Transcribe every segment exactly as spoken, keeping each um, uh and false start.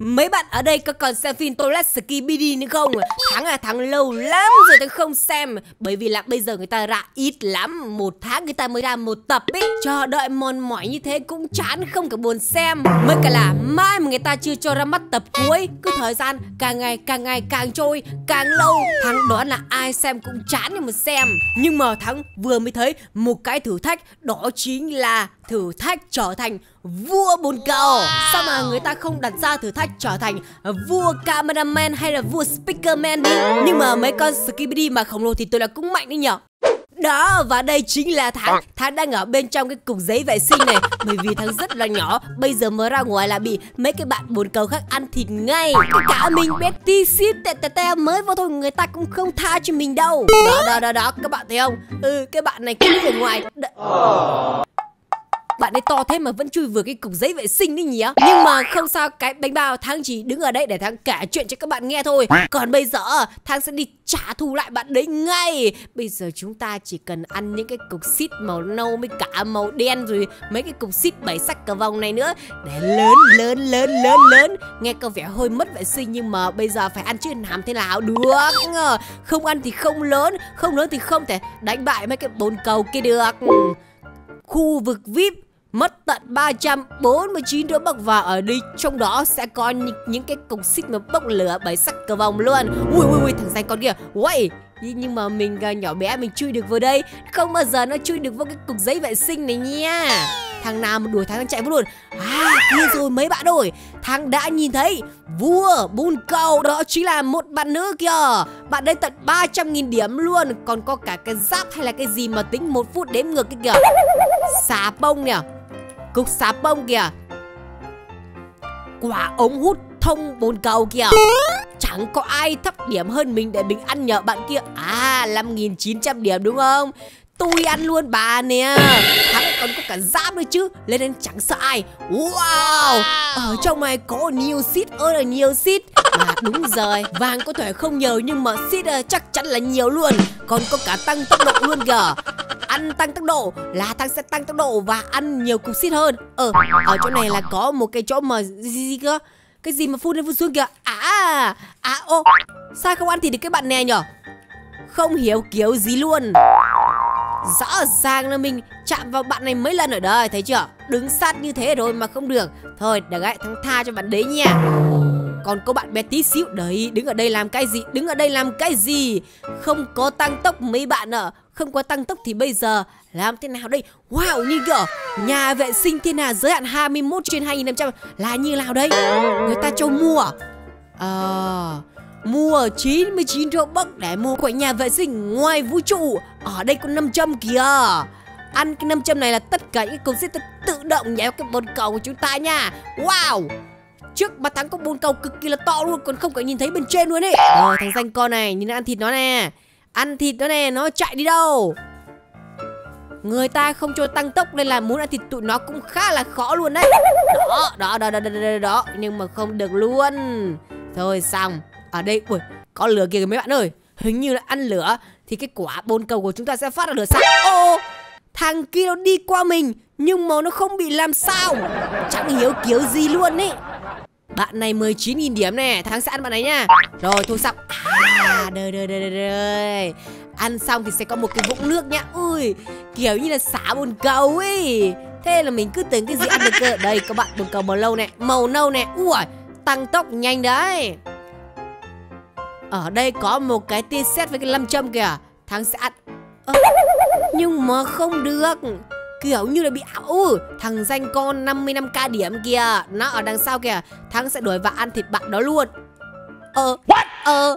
Mấy bạn ở đây có còn xem phim Toilet Skibidi nữa không? Tháng là tháng lâu lắm rồi tôi không xem. Bởi vì là bây giờ người ta ra ít lắm. Một tháng người ta mới ra một tập ấy. Chờ đợi mòn mỏi như thế cũng chán không cả buồn xem. Mới cả là mai mà người ta chưa cho ra mắt tập cuối. Cứ thời gian càng ngày càng ngày càng trôi, càng lâu. Tháng đó là ai xem cũng chán nhưng mà xem. Nhưng mà tháng vừa mới thấy một cái thử thách. Đó chính là thử thách trở thành vua bồn cầu. Sao mà người ta không đặt ra thử thách trở thành vua cameraman hay là vua speakerman đi. Nhưng mà mấy con Skibidi mà khổng lồ thì tôi là cũng mạnh đấy nhở. Đó, và đây chính là Thắng. Thắng đang ở bên trong cái cục giấy vệ sinh này. Bởi vì Thắng rất là nhỏ, bây giờ mới ra ngoài là bị mấy cái bạn bồn cầu khác ăn thịt ngay. Cả mình Betty ship tè tè tè mới vô thôi, người ta cũng không tha cho mình đâu. Đó, đó, đó, đó, các bạn thấy không? Ừ, cái bạn này cứ ở ngoài. Đ- Bạn ấy to thế mà vẫn chui vừa cái cục giấy vệ sinh đấy nhỉ. Nhưng mà không sao, cái bánh bao Thắng chỉ đứng ở đây để Thắng kể chuyện cho các bạn nghe thôi. Còn bây giờ Thắng sẽ đi trả thù lại bạn đấy ngay. Bây giờ chúng ta chỉ cần ăn những cái cục xít màu nâu với cả màu đen, rồi mấy cái cục xít bảy sắc cờ vòng này nữa. Để lớn lớn lớn lớn lớn. Nghe có vẻ hơi mất vệ sinh nhưng mà bây giờ phải ăn chứ làm thế nào được. Không ăn thì không lớn, không lớn thì không thể đánh bại mấy cái bồn cầu kia được. Khu vực vi ai pi mất tận ba trăm bốn mươi chín đứa bậc và ở đây trong đó sẽ có những, những cái cục xích mà bốc lửa bảy sắc cờ vòng luôn. Ui ui ui, thằng danh con kia. Uầy, nhưng mà mình nhỏ bé mình chui được vào đây. Không bao giờ nó chui được vào cái cục giấy vệ sinh này nha. Thằng nào mà đuổi thằng chạy vô luôn. À, kia rồi mấy bạn ơi. Thằng đã nhìn thấy vua bồn cầu. Đó chính là một bạn nữ kìa. Bạn đấy tận ba trăm nghìn điểm luôn. Còn có cả cái giáp hay là cái gì mà tính một phút đếm ngược cái kìa. Xà bông nè, cục xà bông kìa, quả ống hút thông bồn cầu kìa. Chẳng có ai thấp điểm hơn mình để mình ăn nhờ bạn kia. À, năm nghìn chín trăm điểm đúng không? Tôi ăn luôn bà nè. Thắng còn có cả giáp nữa chứ. Lên đến chẳng sợ ai. Wow, ở trong này có nhiều xít ơi là nhiều xít. À, đúng rồi, vàng có thể không nhiều nhưng mà xít chắc chắn là nhiều luôn. Còn có cả tăng tốc độ luôn kìa. Ăn tăng tốc độ là Thắng sẽ tăng tốc độ và ăn nhiều cục xít hơn. Ờ, ở chỗ này là có một cái chỗ mà gì gì cơ. Cái gì mà phun lên phun xuống kìa. À, à, ô, sao không ăn thì được cái bạn nè nhở. Không hiểu kiểu gì luôn. Rõ ràng là mình chạm vào bạn này mấy lần ở đời, thấy chưa? Đứng sát như thế rồi mà không được. Thôi, đừng ngại, Thắng tha cho bạn đấy nha. Còn có bạn bé tí xíu đấy, đứng ở đây làm cái gì? Đứng ở đây làm cái gì? Không có tăng tốc mấy bạn ạ. À. Không có tăng tốc thì bây giờ làm thế nào đây? Wow, như kiểu nhà vệ sinh thiên hà giới hạn hai mươi mốt trên hai nghìn năm trăm là như nào đây? Người ta cho mua. Ờ... À... Mua chín mươi chín Robux để mua quầy nhà vệ sinh ngoài vũ trụ. Ở đây có năm trăm kìa. Ăn cái năm trăm này là tất cả những cục xít tự động nhảy vào cái bồn cầu của chúng ta nha. Wow, trước mặt Thắng có bồn cầu cực kỳ là to luôn. Còn không có nhìn thấy bên trên luôn ấy. Ờ, thằng danh con này, nhìn ăn thịt nó nè. Ăn thịt nó nè, nó chạy đi đâu. Người ta không cho tăng tốc nên là muốn ăn thịt tụi nó cũng khá là khó luôn đấy. Đó, đó, đó, đó, đó, đó, đó. Nhưng mà không được luôn. Thôi xong. Ở đây, ui, có lửa kìa mấy bạn ơi. Hình như là ăn lửa thì cái quả bồn cầu của chúng ta sẽ phát ra lửa sao. Ô, thằng kia nó đi qua mình nhưng mà nó không bị làm sao. Chẳng hiểu kiểu gì luôn ấy. Bạn này mười chín nghìn điểm nè. Thắng sẽ ăn bạn này nha. Rồi, thôi xong. À, đời, đời, đời, đời. Ăn xong thì sẽ có một cái vũng nước nhá. Ui, kiểu như là xả bồn cầu ấy. Thế là mình cứ tưởng cái gì ăn được cơ. Đây, các bạn bồn cầu màu nâu nè. Màu nâu nè. Ui, tăng tốc nhanh đấy. Ở đây có một cái tia sét với cái lâm châm kìa. Thắng sẽ ăn ờ, nhưng mà không được. Kiểu như là bị ảo. Ừ, thằng danh con năm mươi lăm k điểm kìa. Nó ở đằng sau kìa. Thắng sẽ đuổi và ăn thịt bạn đó luôn. Ờ, ờ,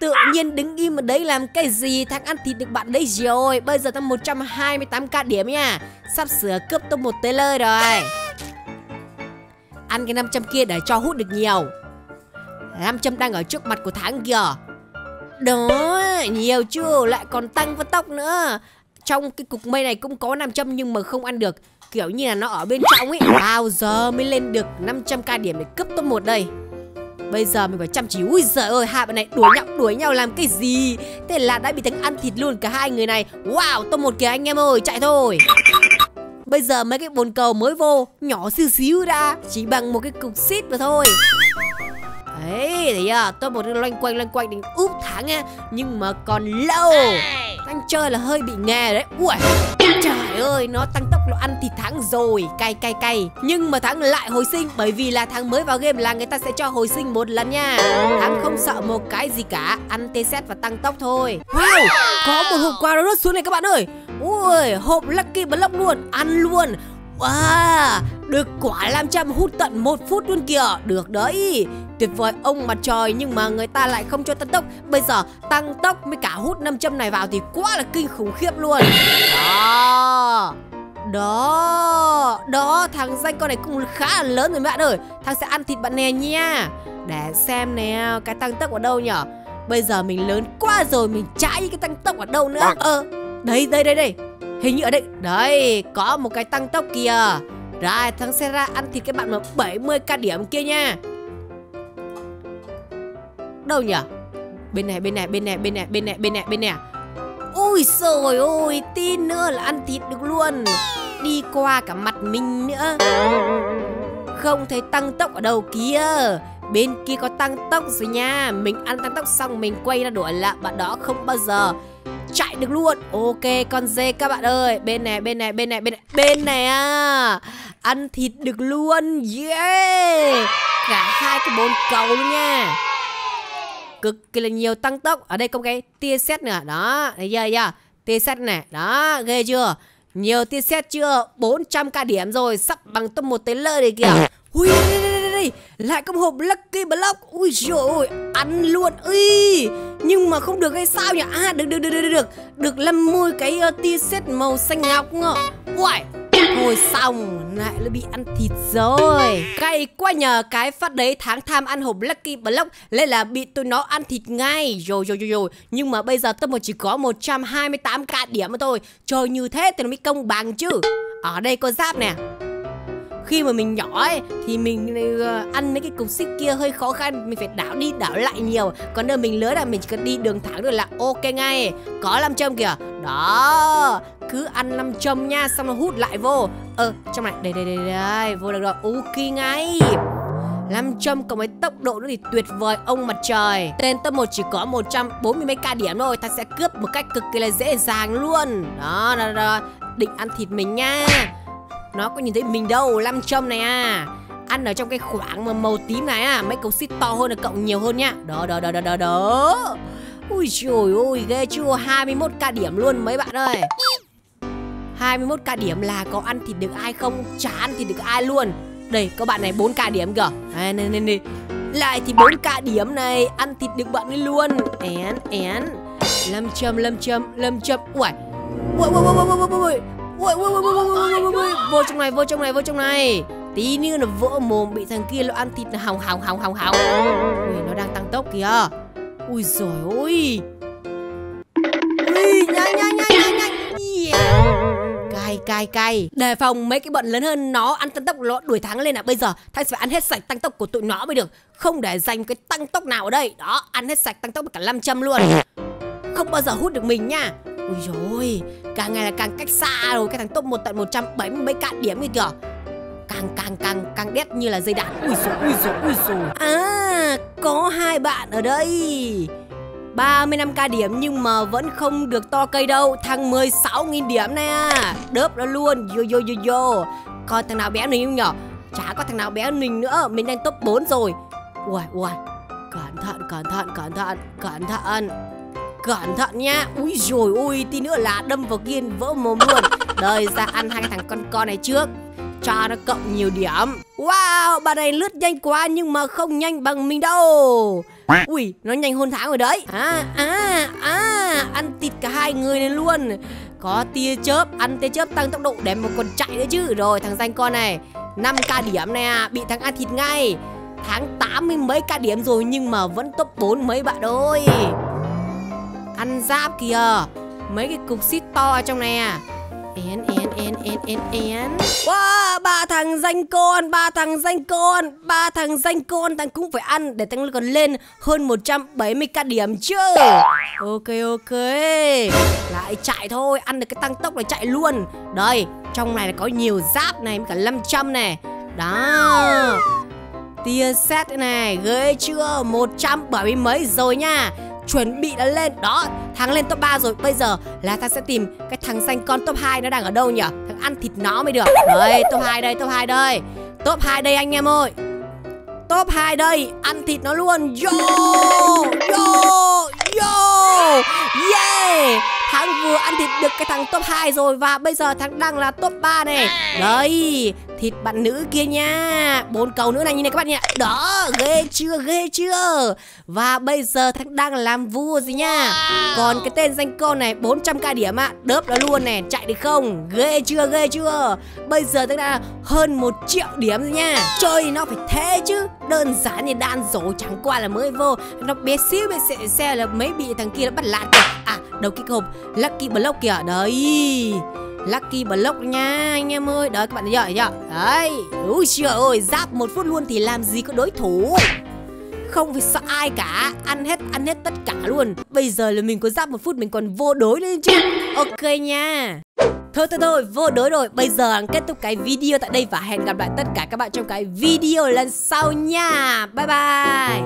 tự nhiên đứng im ở đấy làm cái gì. Thắng ăn thịt được bạn đấy rồi. Bây giờ thằng một trăm hai mươi tám k điểm nha. Sắp sửa cướp top một tê lơi rồi. Ăn cái năm trăm kia để cho hút được nhiều. năm trăm đang ở trước mặt của Thắng kìa. Đó, nhiều chưa. Lại còn tăng vận tốc nữa. Trong cái cục mây này cũng có năm trăm nhưng mà không ăn được. Kiểu như là nó ở bên trong ấy. Bao giờ mới lên được năm trăm k điểm để cấp top một đây. Bây giờ mình phải chăm chỉ. Ui giời ơi, hai bạn này đuổi nhau đuổi nhau làm cái gì. Thế là đã bị Thắng ăn thịt luôn cả hai người này. Wow, top một kìa anh em ơi, chạy thôi. Bây giờ mấy cái bồn cầu mới vô, nhỏ xíu xíu ra, chỉ bằng một cái cục xít mà thôi. bảy à, tôi một loanh quanh loanh quanh đến úp tháng nha, nhưng mà còn lâu. Anh chơi là hơi bị nghề đấy. Ui trời ơi, nó tăng tốc độ ăn thịt tháng rồi, cay cay cay. Nhưng mà tháng lại hồi sinh, bởi vì là tháng mới vào game là người ta sẽ cho hồi sinh một lần nha. Tháng không sợ một cái gì cả, ăn tê xét và tăng tốc thôi. Wow, có một hộp quà nó rớt xuống này các bạn ơi. Ui, hộp Lucky Block luôn, ăn luôn. Wow, được quả làm trăm hút tận một phút luôn kìa. Được đấy, tuyệt vời ông mặt trời. Nhưng mà người ta lại không cho tăng tốc. Bây giờ tăng tốc mới cả hút năm trăm này vào thì quá là kinh khủng khiếp luôn. Đó, đó, đó, thằng danh con này cũng khá là lớn rồi bạn ơi. Thằng sẽ ăn thịt bạn nè nha. Để xem nè, cái tăng tốc ở đâu nhở. Bây giờ mình lớn quá rồi, mình chạy cái tăng tốc ở đâu nữa. Ờ, đây, đây, đây, đây. Hình như ở đây, đấy, có một cái tăng tốc kìa. Rồi, thằng sẽ ra ăn thịt cái bạn mà bảy mươi k điểm kia nha. Đâu nhỉ? Bên này, bên này, bên này, bên này, bên này, bên này, bên này. Ôi trời ơi, tí nữa là ăn thịt được luôn. Đi qua cả mặt mình nữa. Không thấy tăng tốc ở đâu kia. Bên kia có tăng tốc rồi nha. Mình ăn tăng tốc xong mình quay ra đuổi lại bạn đó không bao giờ chạy được luôn. Ok con dê các bạn ơi. Bên này, bên này, bên này, bên này, bên này à. Ăn thịt được luôn. Yeah, cả hai cái bốn cầu luôn nha. Cực kỳ là nhiều tăng tốc. Ở đây có cái tia sét nữa. Đó, thấy chưa, chưa? Tia sét này. Đó, ghê chưa? Nhiều tia sét chưa? bốn trăm k điểm rồi, sắp bằng top một tới lơ này kìa. Ui, lại có một hộp Lucky Block. Ui trời ơi, ăn luôn. Ui, nhưng mà không được hay sao nhỉ? À, được, được, được, được, được. Được lâm môi cái uh, tia sét màu xanh ngọc ngờ. Uầy, thôi xong, lại nó bị ăn thịt rồi. Cay quá nhờ, cái phát đấy tháng tham ăn hộp Lucky Block nên là bị tụi nó ăn thịt ngay. Rồi rồi rồi rồi. Nhưng mà bây giờ tôi một chỉ có một trăm hai mươi tám k điểm mà thôi. Trời, như thế thì nó mới công bằng chứ. Ở đây có giáp nè. Khi mà mình nhỏ ấy thì mình uh, ăn mấy cái cục xích kia hơi khó khăn, mình phải đảo đi đảo lại nhiều. Còn nơi mình lớn là mình chỉ cần đi đường thẳng được là ok ngay. Có nam châm kìa. Đó, cứ ăn nam châm nha, xong nó hút lại vô. Ờ, trong này, đây đây đây đây, vô được rồi. Ok ngay. năm trăm cộng với tốc độ nữa thì tuyệt vời ông mặt trời. Tên top một chỉ có một trăm bốn mươi mấy k điểm thôi. Ta sẽ cướp một cách cực kỳ là dễ dàng luôn. Đó, đó, đó. Định ăn thịt mình nha. Nó có nhìn thấy mình đâu, lăm châm này à. Ăn ở trong cái khoảng mà màu tím này à. Mấy cục xít to hơn là cộng nhiều hơn nha. Đó, đó, đó, đó, đó, đó. Ui trời ơi, ghê chưa, hai mươi mốt k điểm luôn mấy bạn ơi. Hai mươi mốt k điểm là có ăn thịt được ai không? Chả ăn thịt được ai luôn. Đây, có bạn này bốn k điểm kìa. Đây, đây, đây, đây. Lại thì bốn k điểm này, ăn thịt được bạn ấy luôn. Én, én. Lâm châm, lâm châm, lâm châm. Ui, ui, ui, ui, ui, ui, ui. Ui, ui, ui, ui, ui, ui. Vô trong này, vô trong này, vô trong này. Tí nữa nó vỡ mồm, bị thằng kia nó ăn thịt là hỏng hỏng hỏng hỏng hỏng. Ui, nó đang tăng tốc kìa. Ui giời ơi. Ui, nhanh nhanh nhanh nhanh. Yeah. Cay cay cay. Đề phòng mấy cái bọn lớn hơn nó ăn tăng tốc nó đuổi thắng lên là bây giờ thằng phải ăn hết sạch tăng tốc của tụi nó mới được. Không để dành cái tăng tốc nào ở đây. Đó, ăn hết sạch tăng tốc cả năm trăm luôn. Không bao giờ hút được mình nha. Ui dồi, càng ngày là càng cách xa rồi. Cái thằng top một tận một trăm bảy mươi mấy k điểm kìa. Càng càng càng càng đét như là dây đạn. Ui dồi, ui dồi, ui dồi. À, có hai bạn ở đây ba mươi lăm k điểm nhưng mà vẫn không được to cây đâu. Thằng mười sáu nghìn điểm nè. Đớp nó luôn, vô vô vô vô. Còn thằng nào bé mình không nhở? Chả có thằng nào bé mình nữa, mình đang top bốn rồi. Ui ui, cẩn thận, cẩn thận, cẩn thận, cẩn thận. Cẩn thận nha. Úi dồi ui, tí nữa là đâm vào kia vỡ mồm luôn. Đời ra ăn hai cái thằng con con này trước cho nó cộng nhiều điểm. Wow, bà này lướt nhanh quá nhưng mà không nhanh bằng mình đâu. Ui, nó nhanh hơn tháng rồi đấy. À, à, à, ăn thịt cả hai người này luôn. Có tia chớp, ăn tia chớp tăng tốc độ để mà còn chạy nữa chứ. Rồi, thằng danh con này năm k điểm nè, bị thằng ăn thịt ngay. Tháng tám mươi mấy k điểm rồi nhưng mà vẫn top bốn mấy bạn ơi. Ăn giáp kìa. Mấy cái cục xít to ở trong này à. Én, én, én, én, én, én. Wow, ba thằng danh con, ba thằng danh con, ba thằng danh con. Thằng cũng phải ăn để thằng còn lên hơn một trăm bảy mươi k điểm chứ. Ok, ok. Lại chạy thôi, ăn được cái tăng tốc là chạy luôn. Đây, trong này là có nhiều giáp này, cả năm trăm này. Đó, tia sét này, ghê chưa, một trăm bảy mươi mấy rồi nha. Chuẩn bị đã lên, đó, thằng lên top ba rồi. Bây giờ là thằng sẽ tìm cái thằng xanh con top hai nó đang ở đâu nhỉ? Thằng ăn thịt nó mới được. Đây, top hai đây, top hai đây. Top hai đây anh em ơi. Top hai đây, ăn thịt nó luôn. Yo, yo, yo. Yeah, thằng vừa ăn thịt được cái thằng top hai rồi. Và bây giờ thằng đang là top ba này. Đấy, thịt bạn nữ kia nha. Bốn cầu nữa này, như này các bạn nhé. Đó, ghê chưa, ghê chưa. Và bây giờ thằng đang làm vua gì nha. Còn cái tên danh con này bốn trăm k điểm ạ, à. Đớp nó luôn này, chạy được không. Ghê chưa, ghê chưa. Bây giờ thằng đang hơn một triệu điểm rồi nha. Chơi nó phải thế chứ. Đơn giản thì đan rổ chẳng qua là mới vô. Nó bé xíu bé xe, xe là mấy bị thằng kia nó bắt lạc kìa. À, đầu cái hộp Lucky Block kìa. Đấy, Lucky Block nha anh em ơi. Đấy các bạn thấy chưa, thấy chưa? Đấy. Úi trời ơi, giáp một phút luôn thì làm gì có đối thủ. Không phải sợ ai cả. Ăn hết, ăn hết tất cả luôn. Bây giờ là mình có giáp một phút mình còn vô đối lên chứ. Ok nha. Thôi thôi thôi, vô đối rồi. Bây giờ kết thúc cái video tại đây. Và hẹn gặp lại tất cả các bạn trong cái video lần sau nha. Bye bye.